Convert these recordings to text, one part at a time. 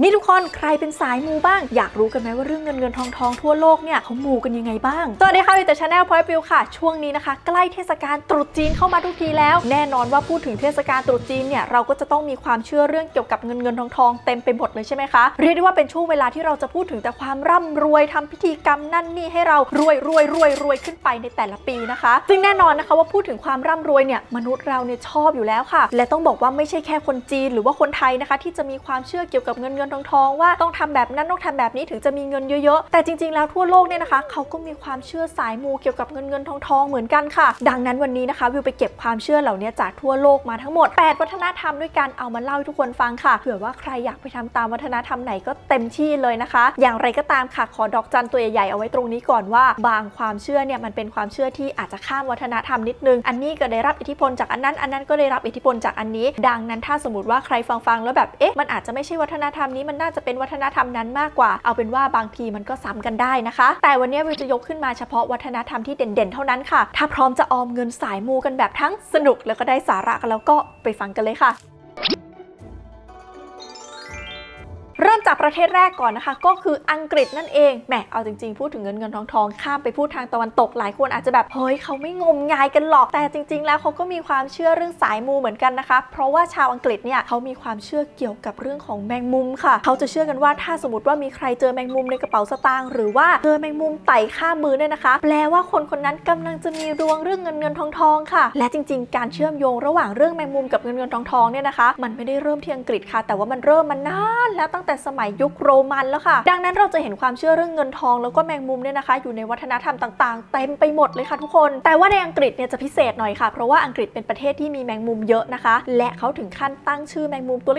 นี่ทุกคนใครเป็นสายมูบ้างอยากรู้กันไหมว่าเรื่องเงินทองทั่วโลกเนี่ยเขามูกันยังไงบ้างสวัสดีค่ะอยู่แต่ Channel Point of View ค่ะช่วงนี้นะคะใกล้เทศกาลตรุษจีนเข้ามาทุกทีแล้วแน่นอนว่าพูดถึงเทศกาลตรุษจีนเนี่ยเราก็จะต้องมีความเชื่อเรื่องเกี่ยวกับเงินทองเต็มไปหมดเลยใช่ไหมคะเรียกได้ว่าเป็นช่วงเวลาที่เราจะพูดถึงแต่ความร่ำรวยทำพิธีกรรมนั่นนี่ให้เรารวยขึ้นไปในแต่ละปีนะคะซึ่งแน่นอนนะคะว่าพูดถึงความร่ำรวยเนี่ยมนุษย์เราเนี่ยชอบอยู่แล้วค่ะและต้องบอกว่าไม่ใช่แค่คนจีนหรือว่าคนไทยนะคะที่จะมีความเชื่อเกี่ยวกับเงินทองว่าต้องทำแบบนั้นต้องทำแบบนี้ถึงจะมีเงินเยอะๆแต่จริงๆแล้วทั่วโลกเนี่ยนะคะเขาก็มีความเชื่อสายมูเกี่ยวกับเงินทองเหมือนกันค่ะดังนั้นวันนี้นะคะวิวไปเก็บความเชื่อเหล่านี้จากทั่วโลกมาทั้งหมด8วัฒนธรรมด้วยกันเอามาเล่าให้ทุกคนฟังค่ะเผื่อว่าใครอยากไปทำตามวัฒนธรรมไหนก็เต็มที่เลยนะคะอย่างไรก็ตามค่ะขอดอกจันตัวใหญ่ๆเอาไว้ตรงนี้ก่อนว่าบางความเชื่อเนี่ยมันเป็นความเชื่อที่อาจจะข้ามวัฒนธรรมนิดนึงอันนี้ก็ได้รับอิทธิพลจากอันนั้นก็ได้รับอิทธิพลจากอันนี้ดังนั้นถ้าสมมติว่าใครฟังแล้วแบบเอ๊ะมันอาจจะไม่ใช่วัฒนธรรมนี้มันน่าจะเป็นวัฒนธรรมนั้นมากกว่าเอาเป็นว่าบางทีมันก็ซ้ำกันได้นะคะแต่วันนี้วิวจะยกขึ้นมาเฉพาะวัฒนธรรมที่เด่นๆเท่านั้นค่ะถ้าพร้อมจะออมเงินสายมูกันแบบทั้งสนุกแล้วก็ได้สาระกันแล้วก็ไปฟังกันเลยค่ะเริ่มจากประเทศแรกก่อนนะคะก็คืออังกฤษนั่นเองแหมเอาจริงๆพูดถึงเงินทองข้ามไปพูดทางตะวันตกหลายคนอาจจะแบบเฮ้ยเขาไม่งมงายกันหรอกแต่จริงๆแล้วเขาก็มีความเชื่อเรื่องสายมูเหมือนกันนะคะเพราะว่าชาวอังกฤษเนี่ยเขามีความเชื่อเกี่ยวกับเรื่องของแมงมุมค่ะเขาจะเชื่อกันว่าถ้าสมมติว่ามีใครเจอแมงมุมในกระเป๋าสตางค์หรือว่าเจอแมงมุมไต่ข้ามมือเนี่ยนะคะแปลว่าคนนั้นกำลังจะมีดวงเรื่องเงินทองค่ะและจริงๆการเชื่อมโยงระหว่างเรื่องแมงมุมกับเงินทองเนี่ยนะคะมันไม่ได้เริ่มที่อังกฤษค่ะแต่ว่ามันเริ่มมานานแล้วตั้งแต่สมัยยุคโรมันแล้วค่ะดังนั้นเราจะเห็นความเชื่อเรื่องเงินทองแล้วก็แมงมุมเนี่ยนะคะอยู่ในวัฒนธรรมต่างๆเต็มไปหมดเลยค่ะทุกคนแต่ว่าในอังกฤษเนี่ยจะพิเศษหน่อยค่ะเพราะว่าอังกฤษเป็นประเทศที่มีแมงมุมเยอะนะคะและเขาถึงขั้นตั้งชื่อแมงมุมตัวเ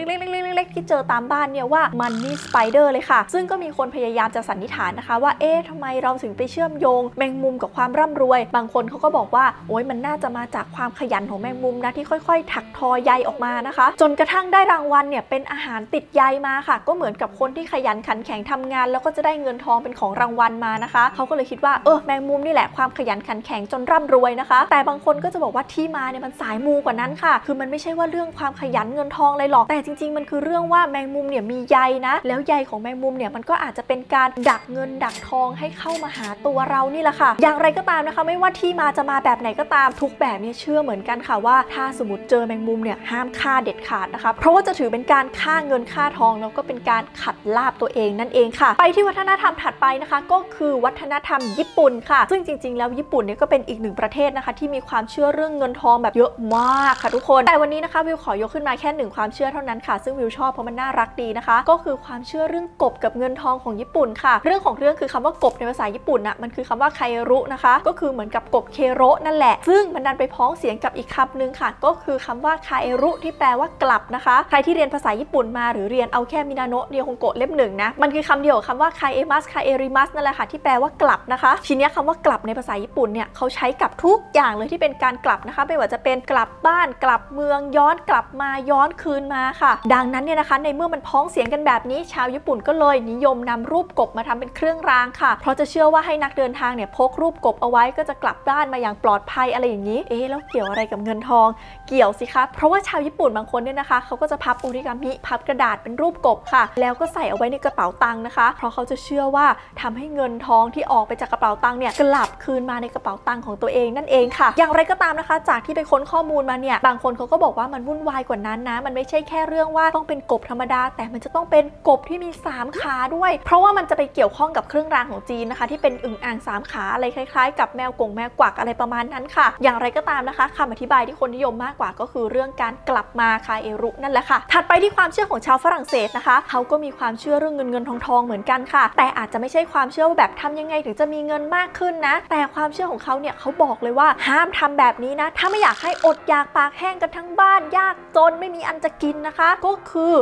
ล็กๆที่เจอตามบ้านเนี่ยว่ามันนี่สไปเดอร์เลยค่ะซึ่งก็มีคนพยายามจะสันนิษฐานนะคะว่าเอ๊ะทำไมเราถึงไปเชื่อมโยงแมงมุมกับความร่ำรวยบางคนเขาก็บอกว่าโอ๊ยมันน่าจะมาจากความขยันของแมงมุมนะที่ค่อยๆถักทอใยออกมานะคะจนกระทั่งได้รางวัลเนี่ยเป็นอาหารติดใยมาค่ะก็เหมือนกับคนที่ขยันขันแข็งทำงานแล้วก็จะได้เงินทองเป็นของรางวัลมานะคะเขาก็เลยคิดว่าแมงมุมนี่แหละความขยันขันแข็งจนร่ำรวยนะคะแต่บางคนก็จะบอกว่าที่มาเนี่ยมันสายมูกว่านั้นค่ะคือมันไม่ใช่ว่าเรื่องความขยันเงินทองเลยหรอกแต่จริงๆมันคือเรื่องว่าแมงมุมเนี่ยมีใยนะแล้วใยของแมงมุมเนี่ยมันก็อาจจะเป็นการดักเงินดักทองให้เข้ามาหาตัวเรานี่แหละค่ะอย่างไรก็ตามนะคะไม่ว่าที่มาจะมาแบบไหนก็ตามทุกแบบเนี่ยเชื่อเหมือนกันค่ะว่าถ้าสมมติเจอแมงมุมเนี่ยห้ามฆ่าเด็ดขาดนะคะเพราะว่าจะถือเป็นการฆ่าเงินฆ่าทองแล้วก็เป็นการขัดลาบตัวเองนั่นเองค่ะไปที่วัฒนธรรมถัดไปนะคะก็คือวัฒนธรรมญี่ปุ่นค่ะซึ่งจริงๆแล้วญี่ปุ่นเนี่ยก็เป็นอีกหนึ่งประเทศนะคะที่มีความเชื่อเรื่องเงินทองแบบเยอะมากค่ะทุกคนแต่วันนี้นะคะวิวขอยกขึ้นมาแค่1ความเชื่อเท่านั้นค่ะซึ่งวิวชอบเพราะมันน่ารักดีนะคะก็คือความเชื่อเรื่องกบกับเงินทองของญี่ปุ่นค่ะเรื่องของเรื่องคือคำว่ากบในภาษาญี่ปุ่นน่ะมันคือคำว่าไครุนะคะก็คือเหมือนกับกบเคโระนั่นแหละซึ่งมันดันไปพ้องเสียงกับอีกคำหนึ่งค่ะก็คือคำว่าไครุที่แปลว่ากลับนะคะใครที่เรียนภาษาญี่ปุ่นมาหรือเรียนเอาแค่มินาโนะเดียวคงโกะเล่มหนึ่งนะมันคือคำเดียวกับคำว่าคาเอมัสคาเอริมัสนั่นแหละค่ะที่แปลว่ากลับนะคะทีนี้คำว่ากลับในภาษาญี่ปุ่นเนี่ยเขาใช้กับทุกอย่างเลยที่เป็นการกลับนะคะไม่ว่าจะเป็นกลับบ้านกลับเมืองย้อนกลับมาย้อนคืนมาค่ะดังนั้นเนี่ยนะคะในเมื่อมันพ้องเสียงกันแบบนี้ชาวญี่ปุ่นก็เลยนิยมนำรูปกบมาทำเป็นเครื่องรางค่ะเพราะจะเชื่อว่าให้นักเดินทางเนี่ยพกรูปกบเอาไว้ก็จะกลับบ้านมาอย่างปลอดภัยอะไรอย่างนี้แล้วเกี่ยวอะไรกับเงินทองเกี่ยวสิคะเพราะว่าชาวญี่ปุ่นบางคนเนี่ยนะคะเขาก็จะพับโอริกามิพับกระดาษเป็นรูปกบค่ะแล้วก็ใส่เอาไว้ในกระเป๋าตังค์นะคะเพราะเขาจะเชื่อว่าทำให้เงินทองที่ออกไปจากกระเป๋าตังค์เนี่ยกลับคืนมาในกระเป๋าตังค์ของตัวเองนั่นเองค่ะอย่างไรก็ตามนะคะจากที่ไปค้นข้อมูลมาเนี่ยบางคนเขาก็บอกว่ามันวุ่นวายกว่านั้นนะมันไม่ใช่แค่เรื่องว่าต้องเป็นกบธรรมดาแต่มันจะต้องเป็นกบที่มี3ขาด้วยเพราะว่ามันจะไปเกี่ยวข้องกับเครื่องรางของจีนนะคะที่เป็นอึ่งอ่าง3ขาอะไรคล้ายๆกับแมวกวักอะไรประมาณนั้นค่ะอย่างไรก็ตามนะคะคำอธิบายที่คนนิยมมากกว่าก็คือเรื่องการกลับมาคาเอรุนั่นแหละค่ะถัดไปที่ความเชื่อของชาวฝรั่งเศสนะคะเขาก็มีความเชื่อเรื่องเงินทองเหมือนกันค่ะแต่อาจจะไม่ใช่ความเชื่อว่าแบบทำยังไงถึงจะมีเงินมากขึ้นนะแต่ความเชื่อของเขาเนี่ยเขาบอกเลยว่าห้ามทำแบบนี้นะถ้าไม่อยากให้อดอยากปากแห้งกันทั้งบ้านยากจนไม่มีอันจะกินนะคะก็คือ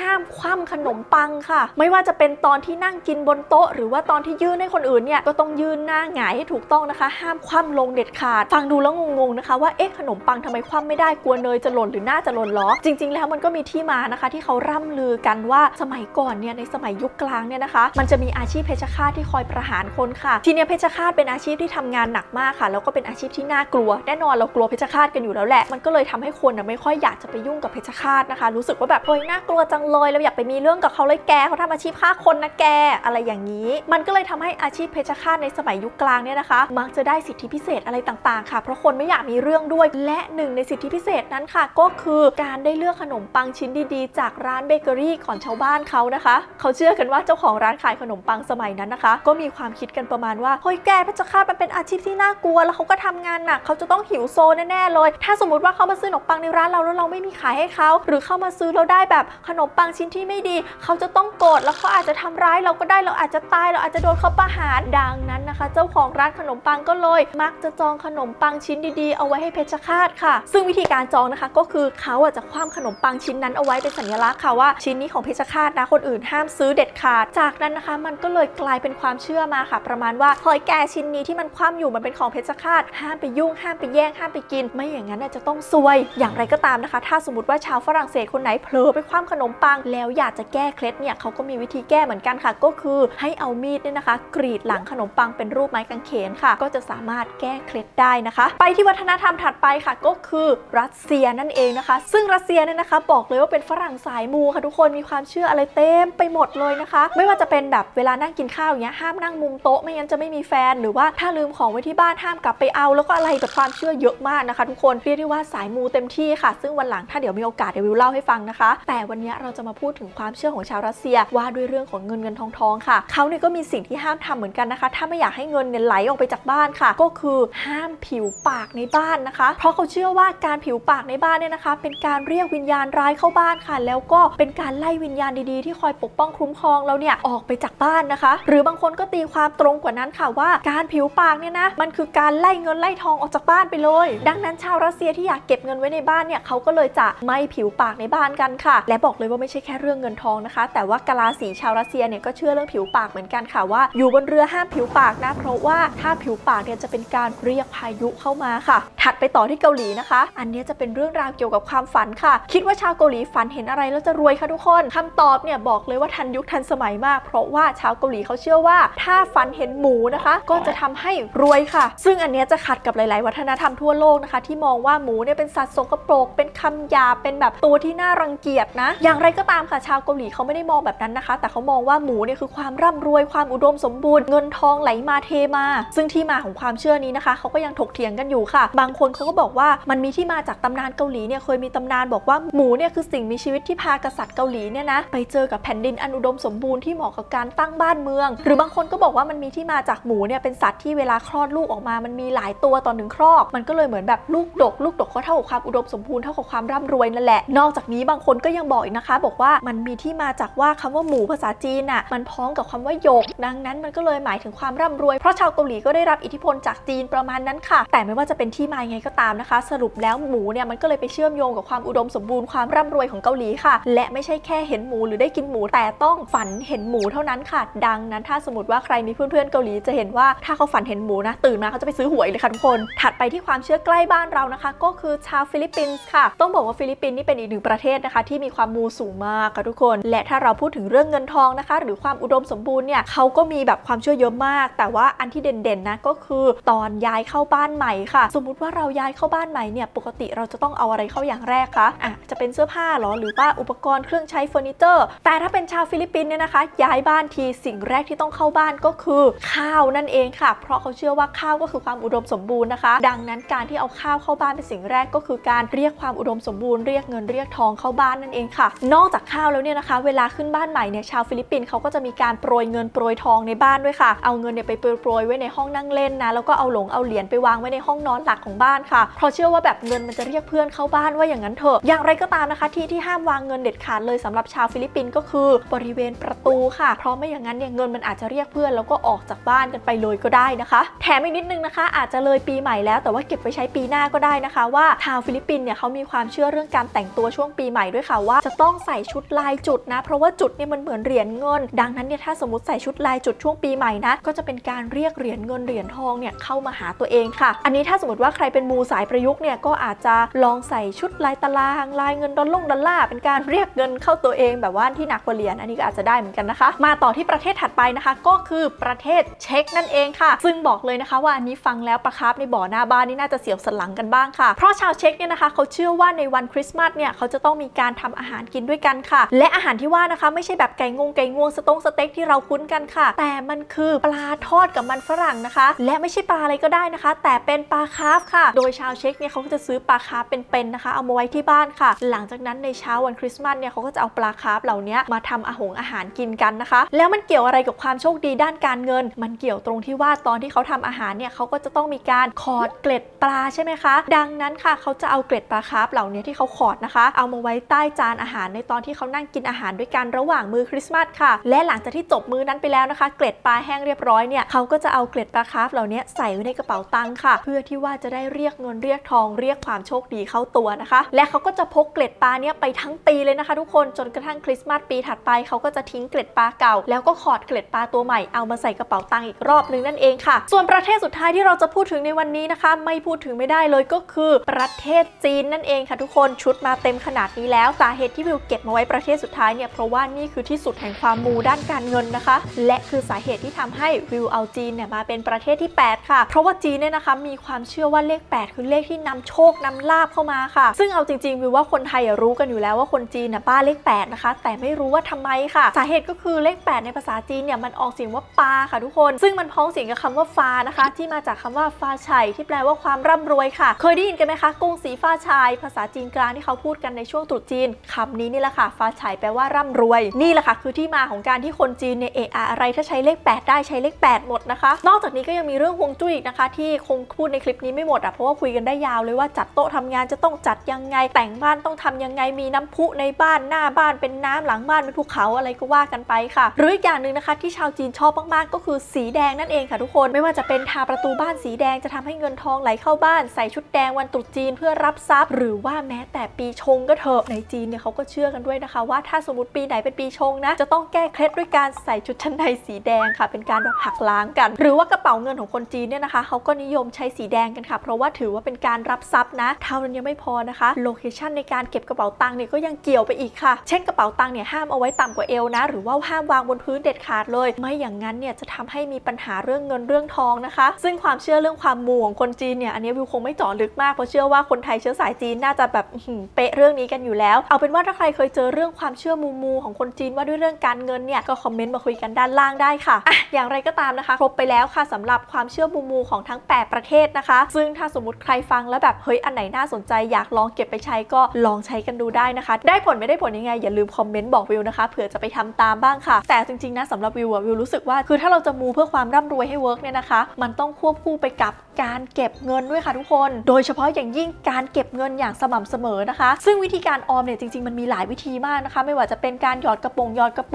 ห้ามคว่ำขนมปังค่ะไม่ว่าจะเป็นตอนที่นั่งกินบนโต๊ะหรือว่าตอนที่ยื่นให้คนอื่นเนี่ยก็ต้องยื่นหน้าหงายให้ถูกต้องนะคะห้ามคว่ำลงเด็ดขาดฟังดูแล้วงงๆนะคะว่าเอ๊ะขนมปังทำไมคว่ำไม่ได้กลัวเนยจะหล่นหรือหน้าจะหล่นล้อจริงๆแล้วมันก็มีที่มานะคะที่เขาร่ำลือกันว่าสมัยก่อนเนี่ยในสมัยยุคกลางเนี่ยนะคะมันจะมีอาชีพเพชฌฆาตที่คอยประหารคนค่ะทีนี้เพชฌฆาตเป็นอาชีพที่ทำงานหนักมากค่ะแล้วก็เป็นอาชีพที่น่ากลัวแน่นอนเรากลัวเพชฌฆาตกันอยู่แล้วแหละมันก็เลยทำให้คนไม่ค่อยอยากจะไปยุ่งกับเพชฌฆาตนะคะรู้สึกว่าแบบโอ๊ยน่ากลัว จังเลยเราอยากไปมีเรื่องกับเขาเลยแกเขาทำอาชีพฆ่าคนนะแกอะไรอย่างนี้มันก็เลยทำให้อาชีพเพชฌฆาตในสมัยยุคกลางเนี่ยนะคะมักจะได้สิทธิพิเศษอะไรต่างๆค่ะเพราะคนไม่อยากมีเรื่องด้วยและหนึ่งในสิทธิพิเศษนั้นค่ะก็คือการได้เลือกขนมปังชิ้นดีๆจากร้านเบเกอรี่ของชาวบ้านเขานะคะเขาเชื่อกันว่าเจ้าของร้านขายขนมปังสมัยนั้นนะคะก็มีความคิดกันประมาณว่าเฮ้ยแกเพชฌฆาตมันเป็นอาชีพที่น่ากลัวแล้วเขาก็ทำงานหนักเขาจะต้องหิวโซแน่ๆเลยถ้าสมมติว่าเขามาซื้อขนมปังในร้านเราแล้วเราไม่มีขายให้เขาหรือเข้ามาซื้อเราได้แบบขนมปังชิ้นที่ไม่ดีเขาจะต้องโกรธแล้วเขาอาจจะทำร้ายเราก็ได้เราอาจจะตายเราอาจจะโดนเขาประหารดังนั้นนะคะเจ้าของร้านขนมปังก็เลยมักจะจองขนมปังชิ้นดีๆเอาไว้ให้เพชฌฆาตค่ะซึ่งวิธีการจองนะคะก็คือเขาจะคว่ำขนมปังชิ้นนั้นเอาไว้เป็นสัญลักษณ์ค่ะว่าชิ้นนี้ของเพชฌฆาตนะคนอื่นห้ามซื้อเด็ดขาดจากนั้นนะคะมันก็เลยกลายเป็นความเชื่อมาค่ะประมาณว่าเฮ้ยแกชิ้นนี้ที่มันคว่ำอยู่มันเป็นของเพชฌฆาตห้ามไปยุ่งห้ามไปแย่งห้ามไปกินไม่อย่างนั้นจะต้องซวยอย่างไรก็ตามนะคะถ้าสมมติว่าชาวฝรั่งเศสคนไหนเผลอไปคว่ำขนมปังแล้วอยากจะแก้เคล็ดเนี่ยเขาก็มีวิธีแก้เหมือนกันค่ะก็คือให้เอามีดเนี่ยนะคะกรีดหลังขนมปังเป็นรูปไม้กางเขนค่ะก็จะสามารถแก้เคล็ดได้นะคะไปที่วัฒนธรรมถัดไปค่ะก็คือรัสเซียนั่นเองนะคะซึ่งรัสเซียเนี่ยนะคะบอกเลยว่าเป็นฝรั่งสายมูค่ะทุกคนมีความเชื่ออะไรเต็มไปหมดเลยนะคะไม่ว่าจะเป็นแบบเวลานั่งกินข้าวอย่างเงี้ยห้ามนั่งมุมโต๊ะไม่งั้นจะไม่มีแฟนหรือว่าถ้าลืมของไว้ที่บ้านห้ามกลับไปเอาแล้วก็อะไรแบบความเชื่อเยอะมากนะคะทุกคนเรียกได้ว่าสายมูเต็มที่ค่ะซึ่งวันหลังถ้าเดี๋ยวมีโอกาสเดี๋ยววิวเล่าให้ฟังนะคะแต่วันนี้เราจะมาพูดถึงความเชื่อของชาวรัสเซียว่าด้วยเรื่องของเงินทองค่ะเขาเนี่ยก็มีสิ่งที่ห้ามทำเหมือนกันนะคะถ้าไม่อยากให้เงินเนี่ยไหลออกไปจากบ้านค่ะก็คือห้ามผิวปากในบ้านนะคะเพราะเขาเชื่อว่าการผิวปากในบ้านเนี่ยนะคะเป็นการเรียกวิญญาณร้ายเข้าบ้านค่ะแล้วก็เป็นการไล่วิญญาณดีๆที่คอยปกป้องคุ้มครองเราเนี่ยออกไปจากบ้านนะคะหรือบางคนก็ตีความตรงกว่านั้นค่ะว่าการผิวปากเนี่ยนะมันคือการไล่เงินไล่ทองออกจากบ้านไปเลยดังนั้นชาวรัสเซียที่อยากเก็บเงินไว้ในบ้านเนี่ยเขาก็เลยจะไม่ผิวปากในบ้านกันค่ะและบอกเลยว่าไม่ใช่แค่เรื่องเงินทองนะคะแต่ว่ากะลาสีชาวรัสเซียเนี่ยก็เชื่อเรื่องผิวปากเหมือนกันค่ะว่าอยู่บนเรือห้ามผิวปากนะเพราะว่าถ้าผิวปากเนี่ยจะเป็นการเรียกพายุเข้ามาค่ะถัดไปต่อที่เกาหลีนะคะอันนี้จะเป็นเรื่องราวเกี่ยวกับความฝันค่ะคิดว่าชาวเกาหลีฝันเห็นอะไรแล้วจะรวยค่ะทุกคนคำตอบเนี่ยบอกเลยว่าทันยุคทันสมัยมากเพราะว่าชาวเกาหลีเขาเชื่อว่าถ้าฝันเห็นหมูนะคะก็จะทำให้รวยค่ะซึ่งอันนี้จะขัดกับหลายๆวัฒนธรรมทั่วโลกนะคะที่มองว่าหมูเนี่ยเป็นสัตว์สกปรกเป็นคำหยาบเป็นแบบตัวที่น่ารังเกียจนะอย่างไรก็ตามค่ะชาวเกาหลีเขาไม่ได้มองแบบนั้นนะคะแต่เขามองว่าหมูเนี่ยคือความร่ำรวยความอุดมสมบูรณ์เงินทองไหลมาเทมาซึ่งที่มาของความเชื่อนี้นะคะเขาก็ยังถกเถียงกันอยู่ค่ะบางคนเขาก็บอกว่ามันมีที่มาจากตำนานเกาหลีเนี่ยเคยมีตำนานบอกว่าหมูเนี่ยคือสิ่งมีชีวิตที่พากษัตริย์เกาหลีเนี่ยนะไปเจอกับแผ่นดินอันอุดมสมบูรณ์ที่เหมาะกับการตั้งบ้านเมืองหรือบางคนก็บอกว่ามันมีที่มาจากหมูเนี่ยเป็นสัตว์ที่เวลาคลอดลูกออกมามันมีหลายตัวต่อหนึ่งครอกมันก็เลยเหมือนแบบลูกดกก็เท่ากับความอุดมสมบูรณ์เท่ากับความร่ำรวยนั่นแหละนอกจากนี้บางคนก็ยังบอกอีกนะคะบอกว่ามันมีที่มาจากว่าคำว่าหมูภาษาจีนน่ะมันพ้องกับคำว่าหยกดังนั้นมันก็เลยหมายถึงความร่ำรวยเพราะชาวเกาหลีก็ได้รับอิทธิพลจากจีนประมาณนั้นค่ะแต่ไม่ว่าจะเป็นที่มาไงก็ตามนะคะสรุปแล้วหมูเนี่ยมันก็เลยไปเชื่อมโยงกับความอุดมสมบูรณ์ความร่ำรวยของเกาหลีค่ะและไม่ใช่แค่เห็นหมูหรือได้กินหมูแต่ต้องฝันเห็นหมูเท่านั้นค่ะดังนั้นถ้าสมมติว่าใครมีเพื่อนๆเกาหลีจะเห็นว่าถ้าเขาฝันเห็นหมูนะตื่นมาเขาจะไปซื้อหวยเลยค่ะทุกคนถัดไปที่ความเชื่อใกล้บ้านเรานะคะก็คือชาวฟิลิปปินส์ค่ะต้องบอกว่าฟิลิปปินส์นี่เป็นอีกหนึ่งประเทศนะคะที่มีความมูสูงมากค่ะทุกคนและถ้าเราพูดถึงเรื่องเงินทองนะคะหรือความอุดมสมบูรณ์เนี่ยเขาก็มีแบบความเชื่อเยอะมากแต่ว่าอันที่เด่นๆนะก็คือตอนย้ายเข้าบ้านใหม่ค่ะสมมุติว่าเราย้ายเข้าบ้านใหม่เนี่ยปกติเราจะต้องเอาอะไรเข้าอย่างแรกคะจะเป็นเสื้อผ้าหรอหรือว่าอุปกรณ์เครื่องใช้เฟอร์นิเจอร์แต่ถ้าเป็นชาวฟิลิปปินส์เนี่ยนะคะย้ายบ้านทีสิ่งแรกที่ต้องเข้าบ้านก็คือข้าวนั่นเองค่ะเพราะเขาเชื่อว่าข้าวก็คือความอุดมสมบูรณ์นะคะดังนั้นการที่เอาข้าวเข้าบ้านเป็นสิ่งแรกก็คือการเรียกความอุดมสมบูรณ์เรียกเงินเรียกทองเข้าบ้านนั่นเองค่ะนอกจากข้าวแล้วเนี่ยนะคะเวลาขึ้นบ้านใหม่เนี่ยชาวฟิลิปปินส์เขาก็จะมีการโปรยเงินโปรยทองในบ้านด้วยค่ะเอาเงินเนี่ยไปโปรยไว้ในห้องนั่งเล่นนะแล้วก็เอาเหรียญไปวางไว้ในห้องนอนหลักของบ้านค่ะเพราะเชื่อว่าแบบเงินมันจะเรียกเพื่อนเข้าบ้านว่าอย่างนั้นเถอะอย่างไรก็ตามนะคะที่ห้ามวางเงินเด็ดขาดเลยสำหรับชาวฟิลิปปินส์ก็คือบริเวณประตูค่ะเพราะไม่อย่างนั้นเนี่ยเงินมันอาจจะเรียกเพื่อนแล้วก็ออกจากบ้านกันไปเลยก็ได้นะคะแถมอีกนิดนึงนะคะอาจจะเลยปีใหม่แล้วแต่ว่าเก็บไปใช้ปีหน้าก็ได้นะคะว่าชาวฟิลิปปินส์เนี่ยเขามีความเชื่อเรื่องการแต่งตัวช่วงปีใหม่ด้วยค่ะว่าจะต้องใส่ชุดลายจุดนะเพราะว่าจุดเนี่ยมันเหมือนเหรียญเงินดังนั้นเนี่ยถ้าสมมติใส่ชุดลายจุดช่วงปีใหม่นะก็จะเป็นการเรียกเหรียญเงินเหรียญทองเนี่ยเข้ามาหาตัวเองค่ะอันนี้ถ้าสมมติว่าใครเป็นมูสายประยุกต์เนี่ยก็อาจจะลองใส่ชุดลายตารางลายเงินดอลลาร์เป็นการเรียกเงินเข้าตัวเองแบบว่าที่หนักกว่าเหรียญอันนี้ก็อาจจะได้เหมือนกันนะคะมาต่อที่ประเทศถัดไปนะคะก็คือประเทศเช็กนั่นเองค่ะซึ่งบอกเลยนะคะว่าอันนี้ฟังแล้วประคาบในบ่อหน้าบ้านนี่น่าจะเสียวสันหลังกันบ้างค่ะเพราะชาวเช็กเนี่ยนะคะเขาเชื่อว่าในวันคริสต์มาสเนี่ยเขาจะต้องมีการทำอาหารกิน ด้วยกันค่ะและอาหารที่ว่านะคะไม่ใช่แบบไก่งวงสเต็กที่เราคุ้นกันค่ะแต่มันคือปลาทอดกับมันฝรั่งนะคะและไม่ใช่ปลาอะไรก็ได้นะคะแต่เป็นปลาคาร์ฟค่ะโดยชาวเช็กเนี่ยเขาก็จะซื้อปลาคาร์ฟเป็นๆนะคะเอามาไว้ที่บ้านค่ะหลังจากนั้นในเช้าวันคริสต์มาสเนี่ยเขาก็จะเอาปลาคาร์ฟเหล่านี้มาทำอาหารกินกันนะคะแล้วมันเกี่ยวอะไรกับความโชคดีด้านการเงินมันเกี่ยวตรงที่ว่าตอนที่เขาทำอาหารเนี่ยเขาก็จะต้องมีการขอดเกล็ดปลาใช่ไหมคะดังนั้นค่ะเขาจะเอาเกล็ดปลาคาร์ฟเหล่านี้ที่เขาขอดนะคะเอามาไว้ใต้จานอาหารในตอนที่เขานั่งกินอาหารด้วยกันระหว่างมื้อคริสต์มาสค่ะและหลังจากที่จบมื้อนั้นไปแล้วนะคะเกล็ดปลาแห้งเรียบร้อยเนี่ยเขาก็จะเอาเกล็ดปลาคาร์ฟเหล่านี้ใส่ไว้ในกระเป๋าตังค์ค่ะเพื่อที่ว่าจะได้เรียกเงินเรียกทองเรียกความโชคดีเข้าตัวนะคะและเขาก็จะพกเกล็ดปลาเนี่ยไปทั้งปีเลยนะคะทุกคนจนกระทั่งคริสต์มาสปีถัดไปเขาก็จะทิ้งเกล็ดปลาเก่าแล้วก็ขอดเกล็ดปลาตัวใหม่เอามาใส่กระเป๋าตังค์อีกรอบนึงนั่นเองค่ะส่วนประเทศสุดท้ายที่เราจะพูดถึงในวันนี้นะคะไม่พูดถึงไม่ได้เลยก็คือประเทศจีนนั่นเองค่ะทุกคนชุดมาเต็มขนาดนี้แล้วสาเหตุที่วิวเก็บมาไว้ประเทศสุดท้ายเนี่ยเพราะว่านี่คือที่สุดแห่งความมูด้านการเงินนะคะและคือสาเหตุที่ทำให้วิวเอาจีนเนี่ยมาเป็นประเทศที่8ค่ะเพราะว่าจีนเนี่ยนะคะมีความเชื่อว่าเลข8คือเลขที่นำโชคนำลาภเข้ามาค่ะซึ่งเอาจริงๆวิวว่าคนไทยรู้กันอยู่แล้วว่าคนจีนน่ะบ้าเลข8นะคะแต่ไม่รู้ว่าทำไมค่ะสาเหตุก็คือเลข8ในภาษาจีนเนี่ยมันออกเสียงว่าปาค่ะทุกคนซึ่งมันพ้องเสียงกับคำว่าฟ้านะคะที่มาจากคำว่าฟ้าชัยที่แปลว่าความร่ำรวยค่ะเคยได้ยินกันไหมคะกงสีฟ้าชัยภาษาจีนกลางที่เขาพูดกันในช่วงตรุษจีนคำนี้นี่แหละค่ะฟ้าชัยแปลว่าร่ำรวยนี่แหละค่ะคือที่มาของการที่คนจีนเนี่ยเอออะไรถ้าใช้เลข8ได้ใช้เลข8หมดนะคะนอกจากนี้ก็ยังมีเรื่องฮวงจุ้ยอีกนะคะที่คงพูดในคลิปนี้ไม่หมดอ่ะเพราะว่าคุยกันได้ยาวเลยว่าจัดโต๊ะทำงานจะต้องจัดยังไงแต่งบ้านต้องทำยังไงมีน้ำพุในบ้านหน้าบ้านเป็นน้ำหลังบ้านเป็นภูเขาอะไรก็ว่ากันไปค่ะหรืออีกอย่างหนึ่งนะคะที่ชาวจีนชอบมากๆก็คือสีแดงนั่นเองค่ะทุกคนไม่ว่าจะเป็นทาประตูบ้านสีแดงจะทำให้เงินทองไหลเข้าบ้านใส่ชุดแดงวันตรุษจีนเพื่อรับทรัพย์หรือว่าแม้แต่ปีชงก็เถอะในจีนเนี่ยเขาก็เชื่อกันด้วยนะคะว่าถ้าสมมติปีไหนเป็นปีชงนะจะต้องแก้เคล็ดด้วยการใส่ชุดชั้นในสีแดงค่ะเป็นการแบบหักล้างกันหรือว่ากระเป๋าเงินของคนจีนเนี่ยนะคะเขาก็นิยมใช้สีแดงกันค่ะเพราะว่าถือว่าเป็นการรับทรัพย์นะเท่านั้นยังไม่พอนะคะโลเคชั่นในการเก็บกระเป๋าตังค์เนี่ยก็ยังเกี่ยวไปอีกค่ะเช่นกระเป๋าตังค์เนี่ยห้ามเอาไว้ต่ำกว่าเอวนะหรือว่าห้ามวางบนพื้นเด็ดขาดเลยไม่อย่างนั้นเนี่ยจะทำให้มีปัญหาเรื่องเงินเรื่องทองนะคะซึ่งความเชื่อเรื่องความมูของคนจีนเนี่ยอันนี้วิวคงไม่เจาะลึกมากเพราะเชื่อว่าคนไทยเชื้อสายจีนน่าจะแบบเป๊ะเรื่องนี้กันอยู่แล้วเอาเป็นว่าถ้าใครเคยเจอเรื่องความเชื่อมูของคนจีนว่าด้วยเรื่องการเงินเนี่ยก็คอมเมนต์มาคุยกันด้านล่างได้ค่ะอย่างไรก็ตามนะคะครบไปแล้วค่ะสำหรับความเชื่อมูของทั้ง8ประเทศนะคะซึ่งถ้าสมมติใครฟังแล้วแบบเฮ้ยอันไหนน่าสนใจอยากลองเก็บไปใช้ก็ลองใช้กันดูได้นะคะได้ผลไม่ได้ผลยังไงอย่าลืมคอมเมนต์บอกวิวนะคะเผื่อจะไปทำตามบ้างค่ะแต่จริงๆนะสำหรับวิวรู้สึกว่าคือถ้าเราจะมูเพื่อความร่ำรวยให้เวิร์กเนี่ยนะคะมันต้องควบคู่ไปกับการเก็บเงินด้วยค่ะทุกคนโดยเฉพาะอย่างยิ่งการเก็บเงินอย่างสม่ำเสมอนะคะซึ่งวิธีการออมเนี่ยจริงๆมันมีหลายวิธีมากนะคะไม่ว่าจะเป็นการหยอดกระป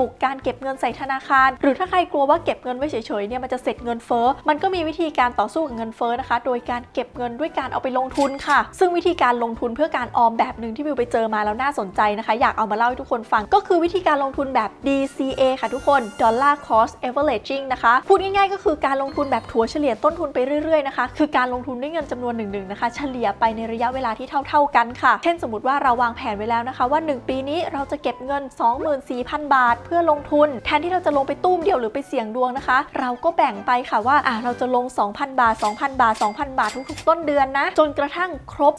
ุกการเก็บเงินใส่ธนาคารหรือถ้าใครกลัวว่าเก็บเงินไว้เฉยๆเนี่ยมันจะเสร็จเงินเฟ้อมันก็มีวิธีการต่อสู้กับเงินเฟ้อนะคะโดยการเก็บเงินด้วยการเอาไปลงทุนค่ะซึ่งวิธีการลงทุนเพื่อการออมแบบหนึ่งที่วิวไปเจอมาแล้วน่าสนใจนะคะอยากเอามาเล่าให้ทุกคนฟังก็คือวิธีการลงทุนแบบ DCA ค่ะทุกคน Dollar Cost Averaging นะคะพูดง่ายๆก็คือการลงทุนแบบถัวเฉลี่ยต้นทุนไปเรื่อยๆนะคะคือการลงทุนด้วยเงินจำนวนหนึ่งนะคะเฉลี่ยไปในระยะเวลาที่เท่าๆกันค่ะเช่นสมมติว่าเราวางแผนไว้แล้วนะคะว่า1ปีนี้เราจะเก็บเงิน 24,000 บาทเพื่อลงทุนแทนที่เราจะลงไปตุ้มเดียวหรือไปเสี่ยงดวงนะคะเราก็แบ่งไปค่ะว่าเราจะลง 2,000 บาท 2,000 บาท 2,000 บาททุกๆต้นเดือนนะจนกระทั่งครบ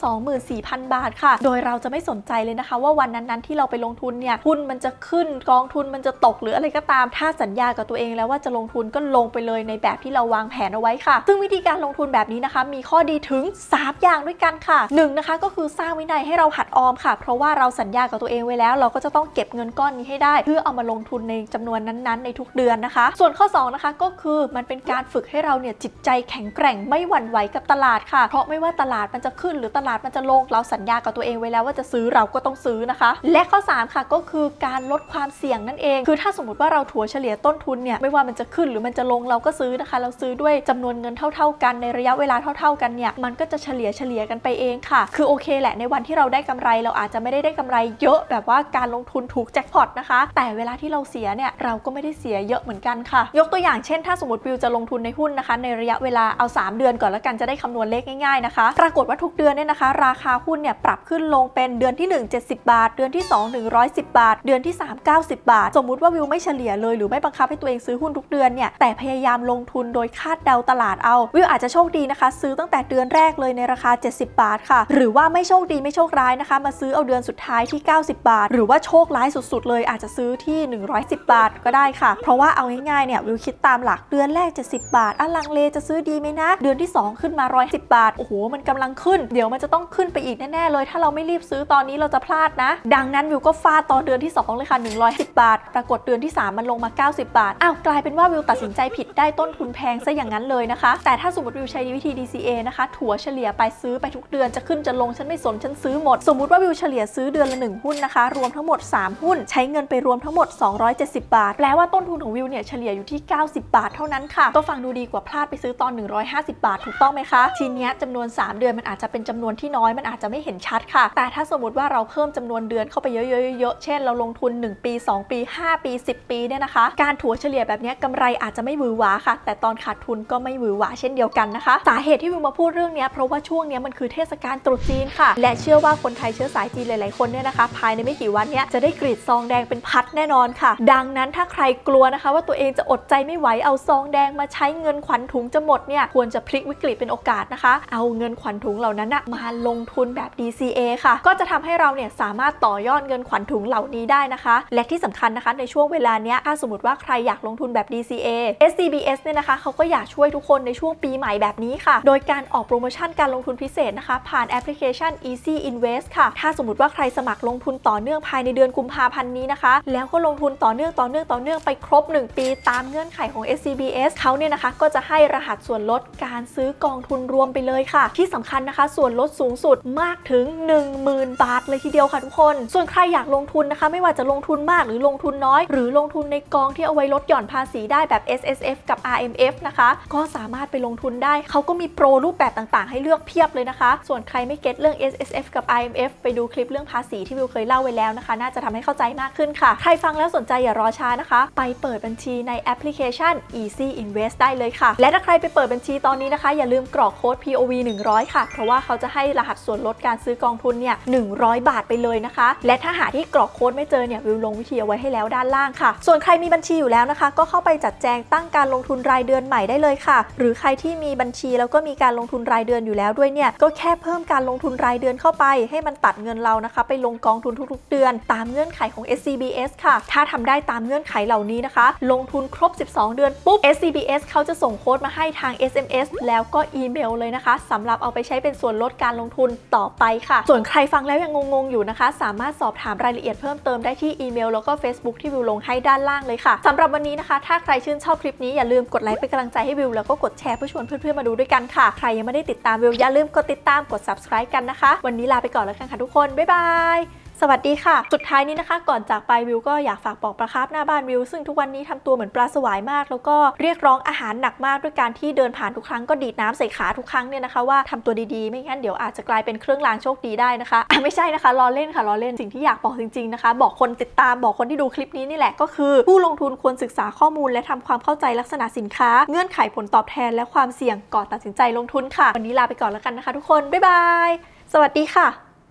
24,000 บาทค่ะโดยเราจะไม่สนใจเลยนะคะว่าวันนั้นที่เราไปลงทุนเนี่ยหุ้นมันจะขึ้นกองทุนมันจะตกหรืออะไรก็ตามถ้าสัญญากับตัวเองแล้วว่าจะลงทุนก็ลงไปเลยในแบบที่เราวางแผนเอาไว้ค่ะซึ่งวิธีการลงทุนแบบนี้นะคะมีข้อดีถึง3อย่างด้วยกันค่ะ1นะคะก็คือสร้างวินัยให้เราหัดออมค่ะเพราะว่าเราสัญญากับตัวเองไว้แล้วเราก็จะต้องเก็บเงินก้อนนี้ให้ได้เพื่อเอามาลงทุนในจำนวนนั้นๆในทุกเดือนนะคะส่วนข้อ2นะคะก็คือมันเป็นการฝึกให้เราเนี่ยจิตใจแข็งแกร่งไม่หวั่นไหวกับตลาดค่ะเพราะไม่ว่าตลาดมันจะขึ้นหรือตลาดมันจะลงเราสัญญากับตัวเองไว้แล้วว่าจะซื้อเราก็ต้องซื้อนะคะและข้อ3ค่ะก็คือการลดความเสี่ยงนั่นเองคือถ้าสมมติว่าเราถัวเฉลี่ยต้นทุนเนี่ยไม่ว่ามันจะขึ้นหรือมันจะลงเราก็ซื้อนะคะเราซื้อด้วยจำนวนเงินเท่าๆกันในระยะเวลาเท่ากันเนี่ยมันก็จะเฉลี่ยกันไปเองค่ะคือโอเคแหละในวันที่เราได้กำไรเราอาจจะไม่ได้กำไรเยอะแบบว่าการลงทุนถูกแจ็คพอตนะคะแต่เวลาที่เราเสียเนี่ยเราก็ไม่ได้เสียเยอะเหมือนกันค่ะยกตัวอย่างเช่นถ้าสมมติวิวจะลงทุนในหุ้นนะคะในระยะเวลาเอา3เดือนก่อนแล้วกันจะได้คำนวณเลขง่ายๆนะคะปรากฏว่าทุกเดือนเนี่ยนะคะราคาหุ้นเนี่ยปรับขึ้นลงเป็นเดือนที่1 70 บาทเดือนที่2 110 บาทเดือนที่3 90 บาทสมมุติว่าวิวไม่เฉลี่ยเลยหรือไม่บังคับให้ตัวเองซื้อหุ้นทุกเดือนเนี่ยแต่พยายามลงทุนโดยคาดเดาตลาดเอาวิวอาจจะโชคดีนะคะซื้อตั้งแต่เดือนแรกเลยในราคา70 บาทค่ะหรือว่าไม่โชคดีไม่โชคร้ายนะคะมาซื้อเอาเดือนสุดท้ายที่ 90 110 บาทหรือว่าโชคร้ายสุดๆเลยอาจจะซื้อที่110บาทก็ได้ค่ะเพราะว่าเอาง่ายๆเนี่ยวิวคิดตามหลักเดือนแรกจะ10บาทลังเลจะซื้อดีไหมนะเดือนที่2ขึ้นมา110บาทโอ้โหมันกำลังขึ้นเดี๋ยวมันจะต้องขึ้นไปอีกแน่ๆเลยถ้าเราไม่รีบซื้อตอนนี้เราจะพลาดนะดังนั้นวิวก็ฟาดตอนเดือนที่2เลยค่ะ110บาทปรากฏเดือนที่3มันลงมา90บาทอ้าวกลายเป็นว่าวิวตัดสินใจผิดได้ต้นทุนแพงซะอย่างนั้นเลยนะคะแต่ถ้าสมมติวิวใช้วิธี DCA นะคะถัวเฉลี่ยไปซื้อไปทุกเดือนจะขึ้นจะลงฉันไม่สนฉันซื้อหมดสมมุติว่าวิวเฉลี่ยซื้อเดือนละ1หุ้นนะคะรวมทั้งหมด3หุ้นใช้เงินไปรวมทั้งหมด270บาทแปลว่าต้นทุนของวิวเนี่ยเฉลี่ยอยู่ที่90บาทเท่านั้นค่ะก็ฟังดูดีกว่าพลาดไปซื้อตอน150บาทถูกต้องไหมคะทีนี้จำนวน3เดือนมันอาจจะเป็นจำนวนที่น้อยมันอาจจะไม่เห็นชัดค่ะแต่ถ้าสมมติว่าเราเพิ่มจำนวนเดือนเข้าไปเยอะๆเช่นเราลงทุน1ปี2ปี5ปี10ปีเนี่ยนะคะการถัวเฉลี่ยแบบนี้กำไรอาจจะไม่หวือหวาค่ะแต่ตอนขาดทุนก็ไม่หวือหวาเช่นเดียวกันนะคะสาเหตุที่วิวมาพูดเรื่องนี้เพราะว่าช่วงนี้มันคือเทศกาลตรุษจีนค่ะและเชื่อว่าคนไทยเชื้อสายจีนหลายๆคนเนี่ยนะคะภายในไม่กี่วันเนี่ยจะได้กรีดซองแดงเป็นพัดแน่นอนค่ะดังนั้นถ้าใครกลัวนะคะว่าตัวเองจะอดใจไม่ไหวเอาซองแดงมาใช้เงินขวัญถุงจะหมดเนี่ยควรจะพลิกวิกฤตเป็นโอกาสนะคะเอาเงินขวัญถุงเหล่านั้นมาลงทุนแบบ DCA ค่ะก็จะทำให้เราเนี่ยสามารถต่อยอดเงินขวัญถุงเหล่านี้ได้นะคะและที่สำคัญนะคะในช่วงเวลาเนี้ยถ้าสมมติว่าใครอยากลงทุนแบบ DCA SCB เนี่ยนะคะเขาก็อยากช่วยทุกคนในช่วงปีใหม่แบบนี้ค่ะโดยการออกโปรโมชั่นการลงทุนพิเศษนะคะผ่านแอปพลิเคชัน Easy Invest ค่ะถ้าสมมติว่าใครสมัครลงทุนต่อเนื่องภายในเดือนกุมภาพันธ์นี้นะคะแล้วก็ลงทุนต่อเนื่องไปครบ1ปีตามเงื่อนไขของ SCBS เขาเนี่ยนะคะก็จะให้รหัสส่วนลดการซื้อกองทุนรวมไปเลยค่ะที่สำคัญนะคะส่วนลดสูงสุดมากถึง 10,000 บาทเลยทีเดียวค่ะทุกคนส่วนใครอยากลงทุนนะคะไม่ว่าจะลงทุนมากหรือลงทุนน้อยหรือลงทุนในกองที่เอาไว้ลดหย่อนภาษีได้แบบ SSF กับ RMF นะคะก็สามารถไปลงทุนได้เขาก็มีโปรรูปแบบต่างๆให้เลือกเพียบเลยนะคะส่วนใครไม่เก็ตเรื่อง SSF กับ RMF ไปดูคลิปเรื่องภาษีที่วิวเคยเล่าไว้แล้วนะคะน่าจะทำให้เข้าใจมากขึ้นค่ะใครฟังแล้วสนใจอย่ารอช้านะคะไปเปิดบัญชีในแอปพลิเคชัน Easy Invest ได้เลยค่ะและถ้าใครไปเปิดบัญชีตอนนี้นะคะอย่าลืมกรอกโค้ด POV 100 ค่ะเพราะว่าเขาจะให้รหัสส่วนลดการซื้อกองทุนเนี่ย100 บาทไปเลยนะคะและถ้าหาที่กรอกโค้ดไม่เจอเนี่ยวิวลงวิธีเอาไว้ให้แล้วด้านล่างค่ะส่วนใครมีบัญชีอยู่แล้วนะคะก็เข้าไปจัดแจงตั้งการลงทุนรายเดือนใหม่ได้เลยค่ะหรือใครที่มีบัญชีแล้วก็มีการลงทุนรายเดือนอยู่แล้วด้วยเนี่ยก็แค่เพิ่มการลงทุนรายเดือนเข้าไปให้มันตัดเงินเรานะคะไปลงกองทุนทุกๆเดือนตามเงื่อนไขของ SCBS ค่ะถ้าทำได้ตามเงื่อนไขเหล่านี้นะคะลงทุนครบ12เดือนปุ๊บ SCBS เขาจะส่งโค้ดมาให้ทาง SMS แล้วก็อีเมลเลยนะคะสำหรับเอาไปใช้เป็นส่วนลดการลงทุนต่อไปค่ะส่วนใครฟังแล้วยังงงอยู่นะคะสามารถสอบถามรายละเอียดเพิ่มเติมได้ที่อีเมลแล้วก็ Facebook ที่วิวลงให้ด้านล่างเลยค่ะสำหรับวันนี้นะคะถ้าใครชื่นชอบคลิปนี้อย่าลืมกดไลค์เป็นกำลังใจให้วิวแล้วก็กดแชร์เพื่อชวนเพื่อนๆมาดูด้วยกันค่ะใครยังไม่ได้ติดตามวิวอย่าลืมกดติดตามกด Subscribe กันนะคะวันนี้ลาไปก่อนแล้วกันค่ะทุกคนบ๊ายบายสวัสดีค่ะสุดท้ายนี้นะคะก่อนจากไปวิวก็อยากฝากบอกปลาคาร์ฟหน้าบ้านวิวซึ่งทุกวันนี้ทำตัวเหมือนปลาสวายมากแล้วก็เรียกร้องอาหารหนักมากด้วยการที่เดินผ่านทุกครั้งก็ดีดน้ำใส่ขาทุกครั้งเนี่ยนะคะว่าทำตัวดีๆไม่งั้นเดี๋ยวอาจจะกลายเป็นเครื่องรางโชคดีได้นะคะไม่ใช่นะคะล้อเล่นค่ะล้อเล่นสิ่งที่อยากบอกจริงๆนะคะบอกคนติดตามบอกคนที่ดูคลิปนี้นี่แหละก็คือผู้ลงทุนควรศึกษาข้อมูลและทำความเข้าใจลักษณะสินค้าเงื่อนไขผลตอบแทนและความเสี่ยงก่อนตัดสินใจลงทุนค่ะวันนี้ลาไปก่อนแล้วกันนะคะทุกคนบ๊ายบายสวัสดีค่ะ